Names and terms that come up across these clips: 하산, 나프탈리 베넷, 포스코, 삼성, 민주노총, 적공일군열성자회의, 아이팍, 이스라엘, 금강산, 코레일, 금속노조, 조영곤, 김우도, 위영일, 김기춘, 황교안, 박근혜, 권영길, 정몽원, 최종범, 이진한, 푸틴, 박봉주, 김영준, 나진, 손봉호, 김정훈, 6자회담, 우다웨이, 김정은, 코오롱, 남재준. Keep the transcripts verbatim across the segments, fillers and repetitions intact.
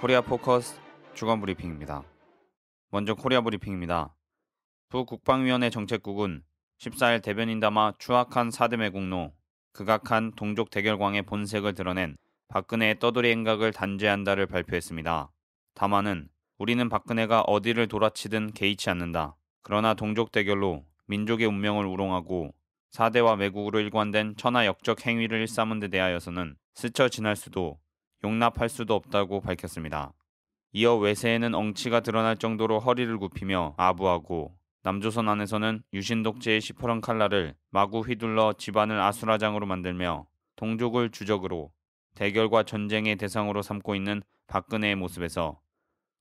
코리아포커스 주간브리핑입니다. 먼저 코리아브리핑입니다. 부국방위원회 정책국은 십사일 대변인 담아 추악한 사드매 공로, 극악한 동족 대결광의 본색을 드러낸 박근혜의 떠돌이 행각을 단죄한다를 발표했습니다. 담화는 우리는 박근혜가 어디를 돌아치든 개의치 않는다. 그러나 동족 대결로 민족의 운명을 우롱하고 사대와 매국으로 일관된 천하 역적 행위를 일삼은 데 대하여서는 스쳐 지날 수도 용납할 수도 없다고 밝혔습니다. 이어 외세에는 엉치가 드러날 정도로 허리를 굽히며 아부하고 남조선 안에서는 유신 독재의 시퍼런 칼날을 마구 휘둘러 집안을 아수라장으로 만들며 동족을 주적으로 대결과 전쟁의 대상으로 삼고 있는 박근혜의 모습에서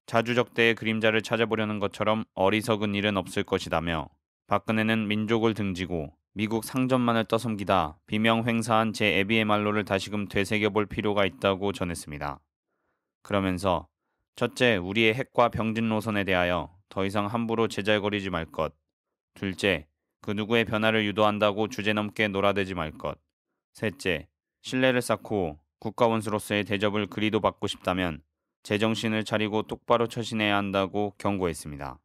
자주적대의 그림자를 찾아보려는 것처럼 어리석은 일은 없을 것이다며 박근혜는 민족을 등지고 미국 상전만을 떠섬기다 비명횡사한 제 에비에말로를 다시금 되새겨볼 필요가 있다고 전했습니다. 그러면서 첫째, 우리의 핵과 병진 노선에 대하여 더 이상 함부로 제잘거리지 말 것. 둘째, 그 누구의 변화를 유도한다고 주제넘게 놀아대지 말 것. 셋째, 신뢰를 쌓고 국가원수로서의 대접을 그리도 받고 싶다면 제정신을 차리고 똑바로 처신해야 한다고 경고했습니다.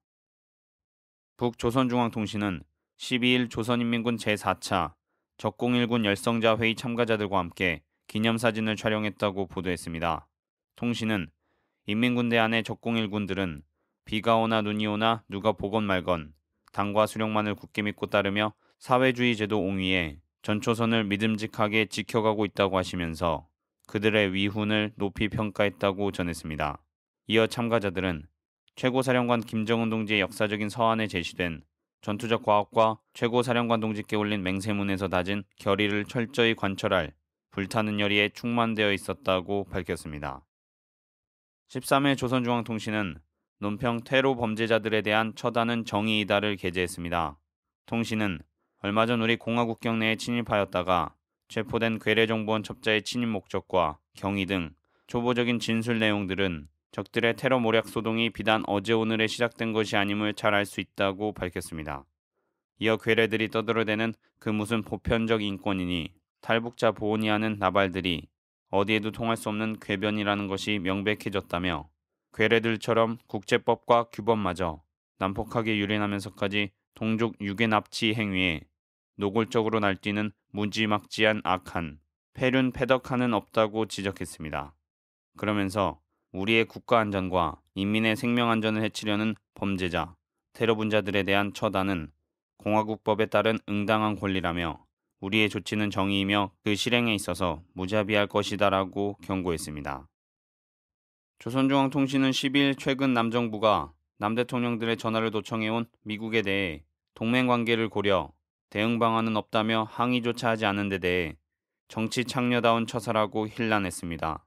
북조선중앙통신은 십이일 조선인민군 제사차 적공일군 열성자 회의 참가자들과 함께 기념사진을 촬영했다고 보도했습니다. 통신은 인민군대 안의 적공일군들은 비가 오나 눈이 오나 누가 보건 말건 당과 수령만을 굳게 믿고 따르며 사회주의 제도 옹위에 전초선을 믿음직하게 지켜가고 있다고 하시면서 그들의 위훈을 높이 평가했다고 전했습니다. 이어 참가자들은 최고사령관 김정은 동지의 역사적인 서한에 제시된 전투적 과학과 최고사령관 동지께 올린 맹세문에서 다진 결의를 철저히 관철할 불타는 열의에 충만되어 있었다고 밝혔습니다. 십삼일 조선중앙통신은 논평 테러 범죄자들에 대한 처단은 정의이다를 게재했습니다. 통신은 얼마 전 우리 공화국 경내에 침입하였다가 체포된 괴뢰정보원 첩자의 침입 목적과 경위 등 초보적인 진술 내용들은 적들의 테러 모략 소동이 비단 어제 오늘에 시작된 것이 아님을 잘 알 수 있다고 밝혔습니다. 이어 괴뢰들이 떠들어대는 그 무슨 보편적 인권이니 탈북자 보호니 하는 나발들이 어디에도 통할 수 없는 궤변이라는 것이 명백해졌다며 괴뢰들처럼 국제법과 규범마저 난폭하게 유린하면서까지 동족 유괴 납치 행위에 노골적으로 날뛰는 무지막지한 악한 패륜 패덕하는 없다고 지적했습니다. 그러면서 우리의 국가안전과 인민의 생명안전을 해치려는 범죄자, 테러분자들에 대한 처단은 공화국법에 따른 응당한 권리라며 우리의 조치는 정의이며 그 실행에 있어서 무자비할 것이다라고 경고했습니다. 조선중앙통신은 십이일 최근 남정부가 남대통령들의 전화를 도청해온 미국에 대해 동맹관계를 고려, 대응 방안은 없다며 항의조차 하지 않은 데 대해 정치 창녀다운 처사라고 힐난했습니다.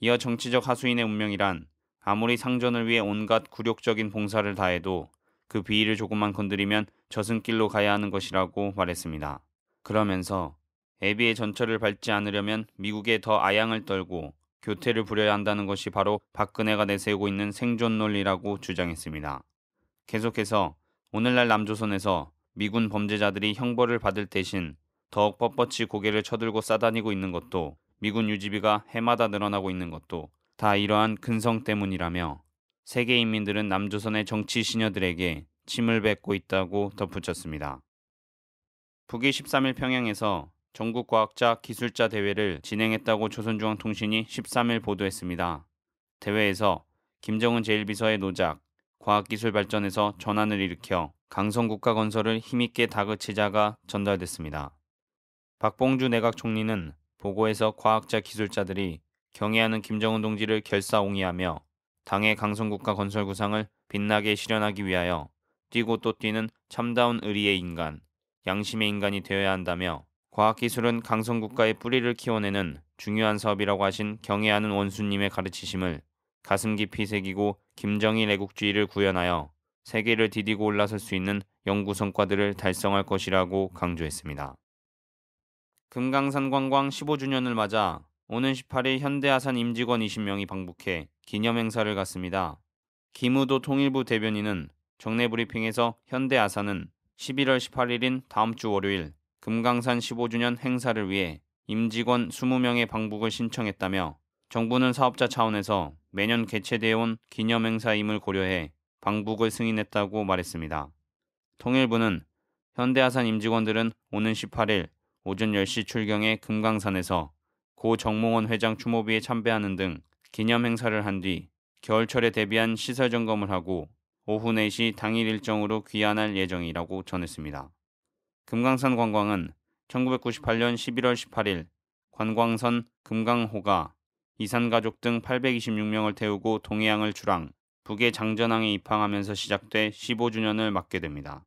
이어 정치적 하수인의 운명이란 아무리 상전을 위해 온갖 굴욕적인 봉사를 다해도 그 비위를 조금만 건드리면 저승길로 가야 하는 것이라고 말했습니다. 그러면서 애비의 전철을 밟지 않으려면 미국에 더 아양을 떨고 교태를 부려야 한다는 것이 바로 박근혜가 내세우고 있는 생존 논리라고 주장했습니다. 계속해서 오늘날 남조선에서 미군 범죄자들이 형벌을 받을 대신 더욱 뻣뻣이 고개를 쳐들고 싸다니고 있는 것도 미군 유지비가 해마다 늘어나고 있는 것도 다 이러한 근성 때문이라며 세계 인민들은 남조선의 정치 시녀들에게 침을 뱉고 있다고 덧붙였습니다. 북이 십삼일 평양에서 전국 과학자 기술자 대회를 진행했다고 조선중앙통신이 십삼일 보도했습니다. 대회에서 김정은 제일비서의 노작, 과학기술 발전에서 전환을 일으켜 강성국가 건설을 힘있게 다그치자가 전달됐습니다. 박봉주 내각 총리는 보고에서 과학자 기술자들이 경애하는 김정은 동지를 결사옹이하며 당의 강성국가 건설 구상을 빛나게 실현하기 위하여 뛰고 또 뛰는 참다운 의리의 인간, 양심의 인간이 되어야 한다며 과학기술은 강성국가의 뿌리를 키워내는 중요한 사업이라고 하신 경애하는 원수님의 가르치심을 가슴 깊이 새기고 김정일 애국주의를 구현하여 세계를 디디고 올라설 수 있는 연구 성과들을 달성할 것이라고 강조했습니다. 금강산 관광 십오주년을 맞아 오는 십팔일 현대아산 임직원 이십명이 방북해 기념행사를 갖습니다. 김우도 통일부 대변인은 정례 브리핑에서 현대아산은 십일월 십팔일인 다음 주 월요일 금강산 십오주년 행사를 위해 임직원 이십명의 방북을 신청했다며 정부는 사업자 차원에서 매년 개최되어온 기념행사임을 고려해 방북을 승인했다고 말했습니다. 통일부는 현대아산 임직원들은 오는 십팔 일 오전 열 시 출경의 금강산에서 고 정몽원 회장 추모비에 참배하는 등 기념행사를 한 뒤 겨울철에 대비한 시설 점검을 하고 오후 네 시 당일 일정으로 귀환할 예정이라고 전했습니다. 금강산 관광은 천구백구십팔 년 십일월 십팔일 관광선 금강호가 이산가족 등 팔백이십육 명을 태우고 동해항을 출항, 북해 장전항에 입항하면서 시작돼 십오 주년을 맞게 됩니다.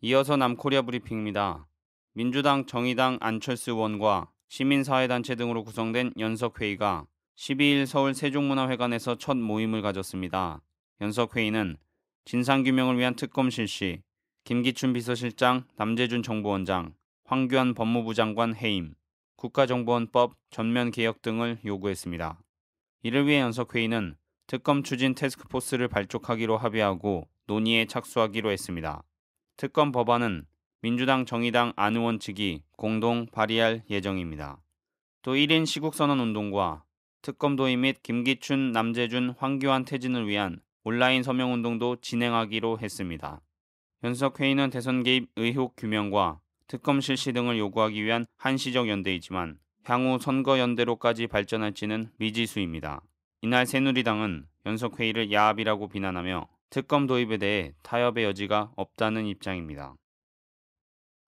이어서 남코리아 브리핑입니다. 민주당, 정의당, 안철수 의원과 시민사회단체 등으로 구성된 연석회의가 십이 일 서울 세종문화회관에서 첫 모임을 가졌습니다. 연석회의는 진상규명을 위한 특검 실시, 김기춘 비서실장, 남재준 정보원장, 황규환 법무부 장관 해임, 국가정보원법 전면 개혁 등을 요구했습니다. 이를 위해 연석회의는 특검 추진 태스크포스를 발족하기로 합의하고 논의에 착수하기로 했습니다. 특검 법안은 민주당, 정의당, 안 의원 측이 공동 발의할 예정입니다. 또 일 인 시국선언운동과 특검 도입 및 김기춘, 남재준, 황교안 퇴진을 위한 온라인 서명운동도 진행하기로 했습니다. 연석회의는 대선 개입 의혹 규명과 특검 실시 등을 요구하기 위한 한시적 연대이지만 향후 선거 연대로까지 발전할지는 미지수입니다. 이날 새누리당은 연석회의를 야합이라고 비난하며 특검 도입에 대해 타협의 여지가 없다는 입장입니다.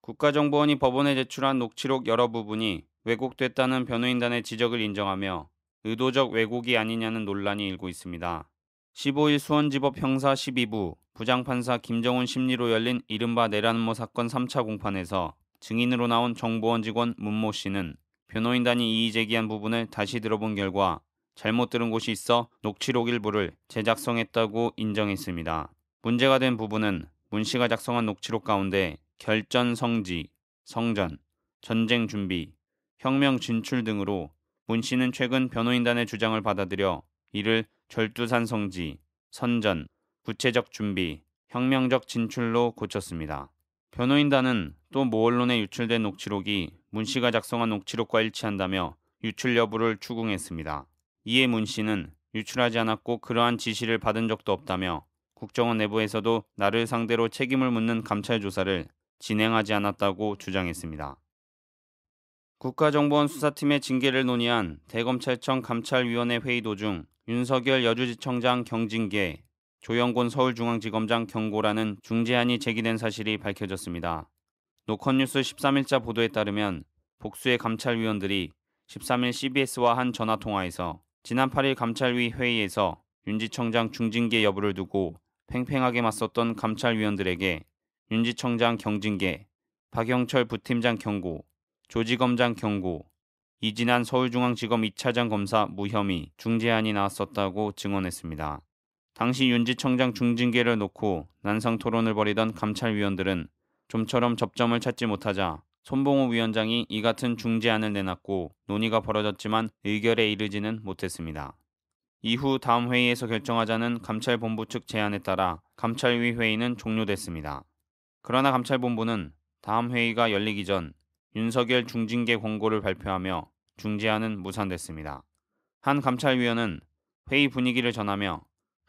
국가정보원이 법원에 제출한 녹취록 여러 부분이 왜곡됐다는 변호인단의 지적을 인정하며 의도적 왜곡이 아니냐는 논란이 일고 있습니다. 십오 일 수원지법 형사 십이 부 부장판사 김정훈 심리로 열린 이른바 내란음모 사건 삼 차 공판에서 증인으로 나온 정보원 직원 문모 씨는 변호인단이 이의 제기한 부분을 다시 들어본 결과 잘못 들은 곳이 있어 녹취록 일부를 재작성했다고 인정했습니다. 문제가 된 부분은 문 씨가 작성한 녹취록 가운데 결전 성지, 성전, 전쟁 준비, 혁명 진출 등으로 문 씨는 최근 변호인단의 주장을 받아들여 이를 절두산 성지, 선전, 구체적 준비, 혁명적 진출로 고쳤습니다. 변호인단은 또 모 언론에 유출된 녹취록이 문 씨가 작성한 녹취록과 일치한다며 유출 여부를 추궁했습니다. 이에 문 씨는 유출하지 않았고 그러한 지시를 받은 적도 없다며 국정원 내부에서도 나를 상대로 책임을 묻는 감찰 조사를 진행하지 않았다고 주장했습니다. 국가정보원 수사팀의 징계를 논의한 대검찰청 감찰위원회 회의 도중 윤석열 여주지청장 경징계, 조영곤 서울중앙지검장 경고라는 중재안이 제기된 사실이 밝혀졌습니다. 노컷뉴스 십삼 일자 보도에 따르면 복수의 감찰위원들이 십삼 일 씨비에스와 한 전화통화에서 지난 팔 일 감찰위 회의에서 윤지청장 중징계 여부를 두고 팽팽하게 맞섰던 감찰위원들에게 윤지청장 경징계, 박영철 부팀장 경고, 조지검장 경고, 이진한 서울중앙지검 이 차장 검사 무혐의 중재안이 나왔었다고 증언했습니다. 당시 윤지청장 중징계를 놓고 난상토론을 벌이던 감찰위원들은 좀처럼 접점을 찾지 못하자 손봉호 위원장이 이 같은 중재안을 내놨고 논의가 벌어졌지만 의결에 이르지는 못했습니다. 이후 다음 회의에서 결정하자는 감찰본부 측 제안에 따라 감찰위 회의는 종료됐습니다. 그러나 감찰본부는 다음 회의가 열리기 전 윤석열 중징계 권고를 발표하며 중재안은 무산됐습니다. 한 감찰위원은 회의 분위기를 전하며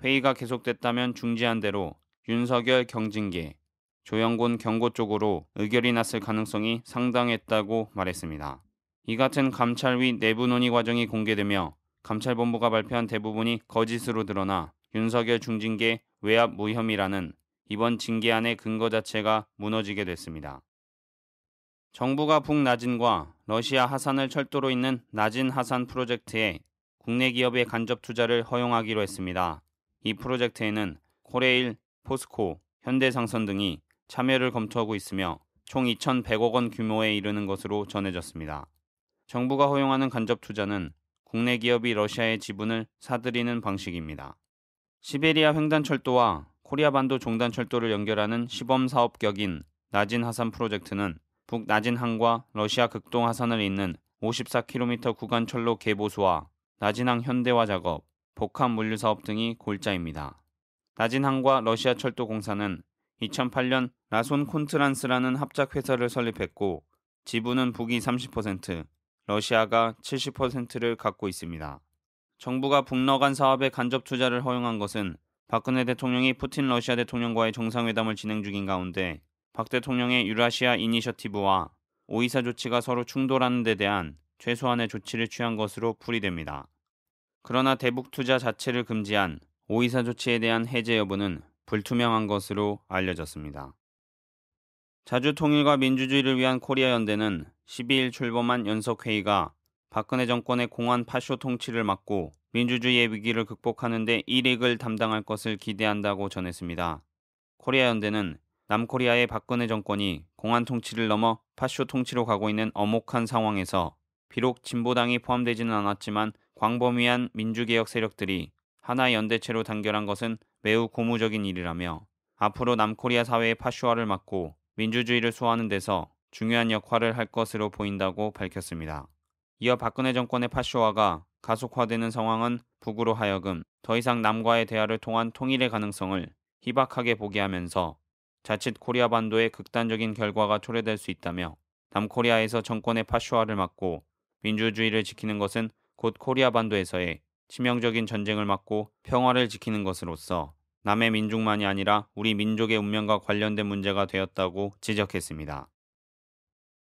회의가 계속됐다면 중재안대로 윤석열 경징계, 조영곤 경고 쪽으로 의결이 났을 가능성이 상당했다고 말했습니다. 이 같은 감찰위 내부 논의 과정이 공개되며 감찰본부가 발표한 대부분이 거짓으로 드러나 윤석열 중징계 외압 무혐의라는 이번 징계안의 근거 자체가 무너지게 됐습니다. 정부가 북나진과 러시아 하산을 철도로 잇는 나진 하산 프로젝트에 국내 기업의 간접 투자를 허용하기로 했습니다. 이 프로젝트에는 코레일, 포스코, 현대상선 등이 참여를 검토하고 있으며 총 이천백억 원 규모에 이르는 것으로 전해졌습니다. 정부가 허용하는 간접 투자는 국내 기업이 러시아의 지분을 사들이는 방식입니다. 시베리아 횡단철도와 코리아 반도 종단철도를 연결하는 시범사업격인 나진 하산 프로젝트는 북나진항과 러시아 극동 하산을 잇는 오십사 킬로미터 구간 철로 개보수와 나진항 현대화 작업, 복합 물류 사업 등이 골자입니다. 나진항과 러시아 철도공사는 이천팔 년 라손 콘트란스라는 합작회사를 설립했고 지분은 북이 삼십 퍼센트, 러시아가 칠십 퍼센트를 갖고 있습니다. 정부가 북러 간 사업에 간접 투자를 허용한 것은 박근혜 대통령이 푸틴 러시아 대통령과의 정상회담을 진행 중인 가운데 박 대통령의 유라시아 이니셔티브와 오이사 조치가 서로 충돌하는 데 대한 최소한의 조치를 취한 것으로 풀이됩니다. 그러나 대북 투자 자체를 금지한 오이사 조치에 대한 해제 여부는 불투명한 것으로 알려졌습니다. 자주통일과 민주주의를 위한 코리아 연대는 십이일 출범한 연석회의가 박근혜 정권의 공안 파쇼 통치를 막고 민주주의의 위기를 극복하는 데 일익을 담당할 것을 기대한다고 전했습니다. 코리아 연대는 남코리아의 박근혜 정권이 공안 통치를 넘어 파쇼 통치로 가고 있는 엄혹한 상황에서 비록 진보당이 포함되지는 않았지만 광범위한 민주개혁 세력들이 하나의 연대체로 단결한 것은 매우 고무적인 일이라며 앞으로 남코리아 사회의 파쇼화를 막고 민주주의를 수호하는 데서 중요한 역할을 할 것으로 보인다고 밝혔습니다. 이어 박근혜 정권의 파쇼화가 가속화되는 상황은 북으로 하여금 더 이상 남과의 대화를 통한 통일의 가능성을 희박하게 보게 하면서 자칫 코리아 반도의 극단적인 결과가 초래될 수 있다며 남코리아에서 정권의 파쇼화를 막고 민주주의를 지키는 것은 곧 코리아 반도에서의 치명적인 전쟁을 막고 평화를 지키는 것으로서 남의 민족만이 아니라 우리 민족의 운명과 관련된 문제가 되었다고 지적했습니다.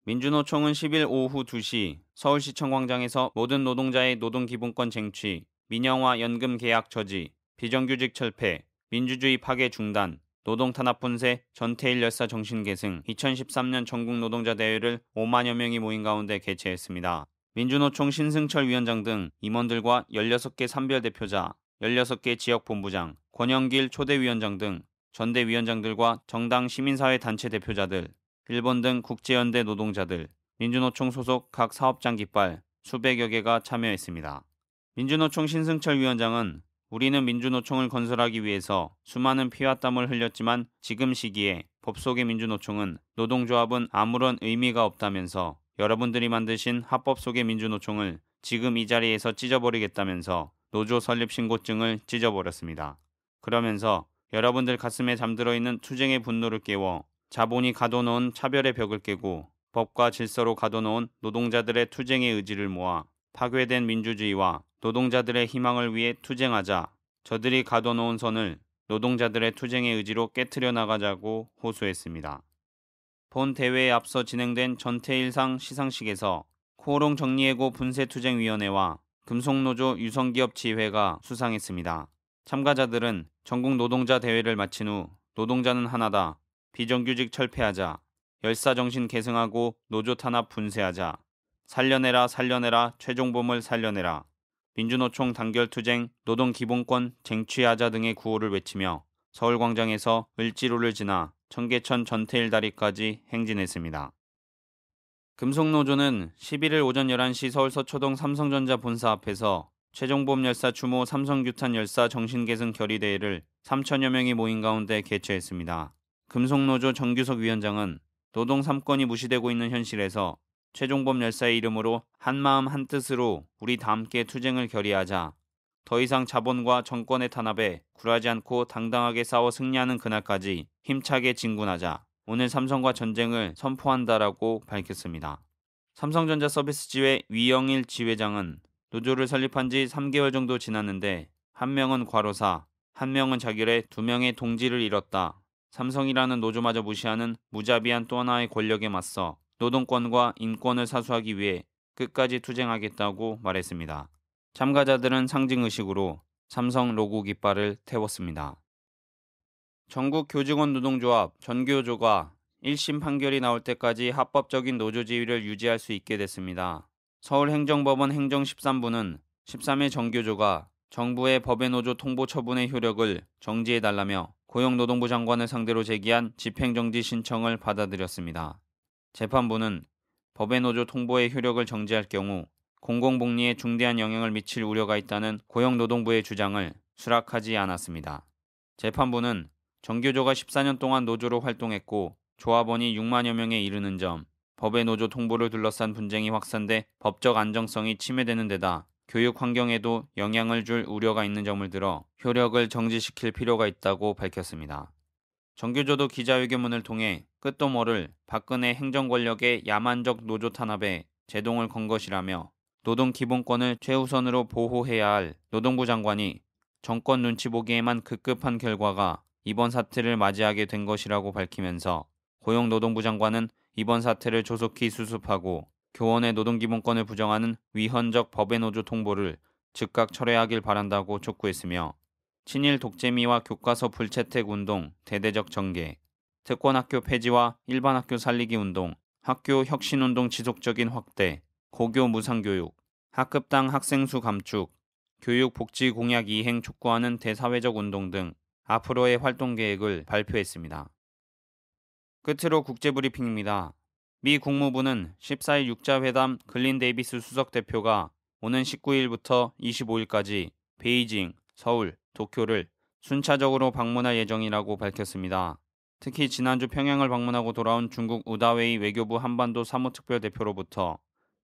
민주노총은 십일 오후 두시 서울시청 광장에서 모든 노동자의 노동기본권 쟁취, 민영화 연금 계약 저지, 비정규직 철폐, 민주주의 파괴 중단, 노동탄압 분쇄, 전태일 열사 정신 계승 이천십삼년 전국노동자대회를 오만여 명이 모인 가운데 개최했습니다. 민주노총 신승철 위원장 등 임원들과 열여섯개 산별대표자, 열여섯개 지역본부장, 권영길 초대위원장 등 전대위원장들과 정당 시민사회 단체 대표자들, 일본 등 국제연대 노동자들, 민주노총 소속 각 사업장 깃발 수백여 개가 참여했습니다. 민주노총 신승철 위원장은 우리는 민주노총을 건설하기 위해서 수많은 피와 땀을 흘렸지만 지금 시기에 법 속의 민주노총은 노동조합은 아무런 의미가 없다면서 여러분들이 만드신 합법 속의 민주노총을 지금 이 자리에서 찢어버리겠다면서 노조 설립 신고증을 찢어버렸습니다. 그러면서 여러분들 가슴에 잠들어 있는 투쟁의 분노를 깨워 자본이 가둬놓은 차별의 벽을 깨고 법과 질서로 가둬놓은 노동자들의 투쟁의 의지를 모아 파괴된 민주주의와 노동자들의 희망을 위해 투쟁하자. 저들이 가둬놓은 선을 노동자들의 투쟁의 의지로 깨트려 나가자고 호소했습니다. 본 대회에 앞서 진행된 전태일상 시상식에서 코오롱 정리해고 분쇄투쟁위원회와 금속노조 유성기업지회가 수상했습니다. 참가자들은 전국 노동자 대회를 마친 후 노동자는 하나다. 비정규직 철폐하자. 열사정신 계승하고 노조 탄압 분쇄하자. 살려내라 살려내라 최종범을 살려내라. 민주노총 단결투쟁, 노동기본권 쟁취하자 등의 구호를 외치며 서울광장에서 을지로를 지나 청계천 전태일 다리까지 행진했습니다. 금속노조는 십일일 오전 열한시 서울 서초동 삼성전자 본사 앞에서 최종범 열사 추모 삼성규탄 열사 정신계승 결의대회를 삼천여 명이 모인 가운데 개최했습니다. 금속노조 정규석 위원장은 노동 삼권이 무시되고 있는 현실에서 최종범 열사의 이름으로 한마음 한뜻으로 우리 다 함께 투쟁을 결의하자. 더 이상 자본과 정권의 탄압에 굴하지 않고 당당하게 싸워 승리하는 그날까지 힘차게 진군하자. 오늘 삼성과 전쟁을 선포한다라고 밝혔습니다. 삼성전자 서비스지회 위영일 지회장은 노조를 설립한 지 삼개월 정도 지났는데 한 명은 과로사, 한 명은 자결해 두 명의 동지를 잃었다. 삼성이라는 노조마저 무시하는 무자비한 또 하나의 권력에 맞서 노동권과 인권을 사수하기 위해 끝까지 투쟁하겠다고 말했습니다. 참가자들은 상징의식으로 삼성 로고 깃발을 태웠습니다. 전국교직원노동조합 전교조가 일심 판결이 나올 때까지 합법적인 노조 지위를 유지할 수 있게 됐습니다. 서울행정법원 행정 십삼부는 십삼일 전교조가 정부의 법외 노조 통보 처분의 효력을 정지해달라며 고용노동부 장관을 상대로 제기한 집행정지 신청을 받아들였습니다. 재판부는 법외 노조 통보의 효력을 정지할 경우 공공복리에 중대한 영향을 미칠 우려가 있다는 고용노동부의 주장을 수락하지 않았습니다. 재판부는 정규조가 십사년 동안 노조로 활동했고 조합원이 육만여 명에 이르는 점, 법외 노조 통보를 둘러싼 분쟁이 확산돼 법적 안정성이 침해되는 데다 교육 환경에도 영향을 줄 우려가 있는 점을 들어 효력을 정지시킬 필요가 있다고 밝혔습니다. 정규조도 기자회견문을 통해 끝도 모를 박근혜 행정권력의 야만적 노조 탄압에 제동을 건 것이라며 노동 기본권을 최우선으로 보호해야 할 노동부 장관이 정권 눈치 보기에만 급급한 결과가 이번 사태를 맞이하게 된 것이라고 밝히면서 고용노동부 장관은 이번 사태를 조속히 수습하고 교원의 노동기본권을 부정하는 위헌적 법외 노조 통보를 즉각 철회하길 바란다고 촉구했으며 친일 독재미와 교과서 불채택 운동, 대대적 전개, 특권학교 폐지와 일반학교 살리기 운동, 학교 혁신운동 지속적인 확대, 고교 무상교육, 학급당 학생수 감축, 교육복지공약 이행 촉구하는 대사회적 운동 등 앞으로의 활동 계획을 발표했습니다. 끝으로 국제브리핑입니다. 미 국무부는 십사일 육자회담 글린 데이비스 수석대표가 오는 십구일부터 이십오일까지 베이징, 서울, 도쿄를 순차적으로 방문할 예정이라고 밝혔습니다. 특히 지난주 평양을 방문하고 돌아온 중국 우다웨이 외교부 한반도 사무특별대표로부터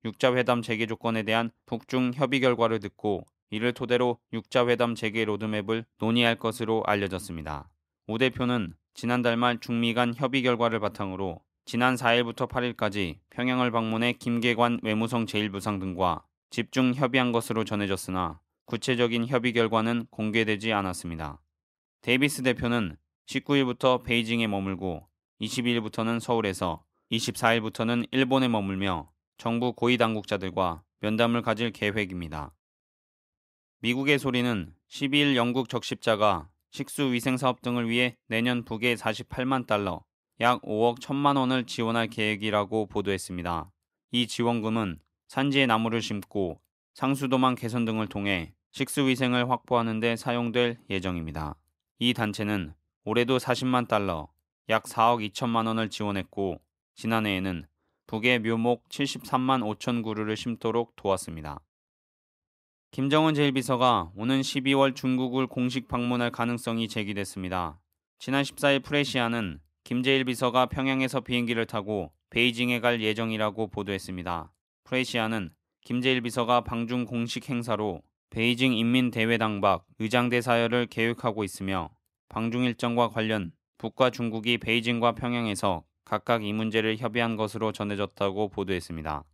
육자회담 재개 조건에 대한 북중 협의 결과를 듣고 이를 토대로 육자회담 재개 로드맵을 논의할 것으로 알려졌습니다. 우 대표는 지난달 말 중미 간 협의 결과를 바탕으로 지난 사일부터 팔일까지 평양을 방문해 김계관 외무성 제일부상 등과 집중 협의한 것으로 전해졌으나 구체적인 협의 결과는 공개되지 않았습니다. 데이비스 대표는 십구일부터 베이징에 머물고 이십이일부터는 서울에서 이십사일부터는 일본에 머물며 정부 고위 당국자들과 면담을 가질 계획입니다. 미국의 소리는 십이일 영국 적십자가 식수 위생 사업 등을 위해 내년 북에 사십팔만 달러, 약 오억 천만 원을 지원할 계획이라고 보도했습니다. 이 지원금은 산지에 나무를 심고 상수도망 개선 등을 통해 식수 위생을 확보하는 데 사용될 예정입니다. 이 단체는 올해도 사십만 달러, 약 사억 이천만 원을 지원했고 지난해에는 북에 묘목 칠십삼만 오천 그루를 심도록 도왔습니다. 김정은 제일비서가 오는 십이월 중국을 공식 방문할 가능성이 제기됐습니다. 지난 십사일 프레시아는 김 제일비서가 평양에서 비행기를 타고 베이징에 갈 예정이라고 보도했습니다. 프레시아는 김 제일비서가 방중 공식 행사로 베이징 인민대회 당박 의장대사열을 계획하고 있으며 방중 일정과 관련 북과 중국이 베이징과 평양에서 각각 이 문제를 협의한 것으로 전해졌다고 보도했습니다.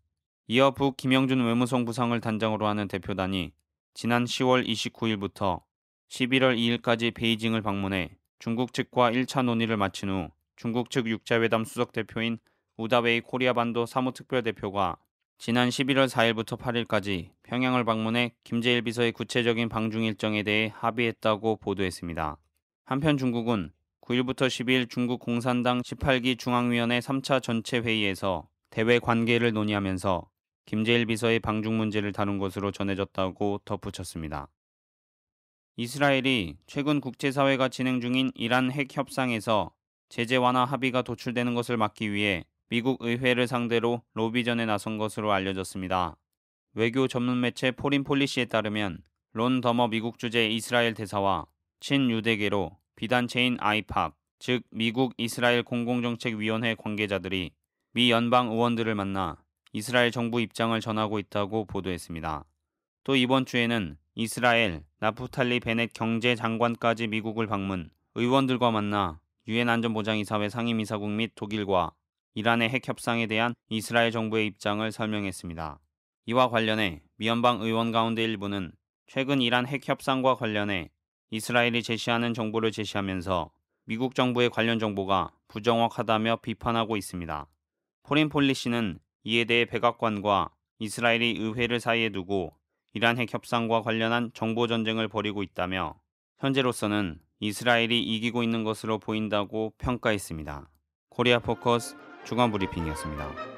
이어 북 김영준 외무성 부상을 단장으로 하는 대표단이 지난 시월 이십구일부터 십일월 이일까지 베이징을 방문해 중국 측과 일차 논의를 마친 후 중국 측 육자회담 수석대표인 우다웨이 코리아반도 사무특별대표가 지난 십일월 사일부터 팔일까지 평양을 방문해 김제일 비서의 구체적인 방중 일정에 대해 합의했다고 보도했습니다. 한편 중국은 구일부터 십이일 중국 공산당 십팔기 중앙위원회 삼차 전체 회의에서 대외 관계를 논의하면서 김제일 비서의 방중 문제를 다룬 것으로 전해졌다고 덧붙였습니다. 이스라엘이 최근 국제사회가 진행 중인 이란 핵 협상에서 제재 완화 합의가 도출되는 것을 막기 위해 미국 의회를 상대로 로비전에 나선 것으로 알려졌습니다. 외교 전문 매체 포린 폴리시에 따르면 론 더머 미국 주재 이스라엘 대사와 친유대계로 비단체인 아이팍, 즉 미국 이스라엘 공공정책위원회 관계자들이 미 연방 의원들을 만나 이스라엘 정부 입장을 전하고 있다고 보도했습니다. 또 이번 주에는 이스라엘, 나프탈리 베넷 경제장관까지 미국을 방문, 의원들과 만나 유엔 안전보장이사회 상임이사국 및 독일과 이란의 핵 협상에 대한 이스라엘 정부의 입장을 설명했습니다. 이와 관련해 미연방 의원 가운데 일부는 최근 이란 핵 협상과 관련해 이스라엘이 제시하는 정보를 제시하면서 미국 정부의 관련 정보가 부정확하다며 비판하고 있습니다. 포린 폴리시는 이에 대해 백악관과 이스라엘이 의회를 사이에 두고 이란 핵 협상과 관련한 정보 전쟁을 벌이고 있다며 현재로서는 이스라엘이 이기고 있는 것으로 보인다고 평가했습니다. 코리아포커스 주간브리핑이었습니다.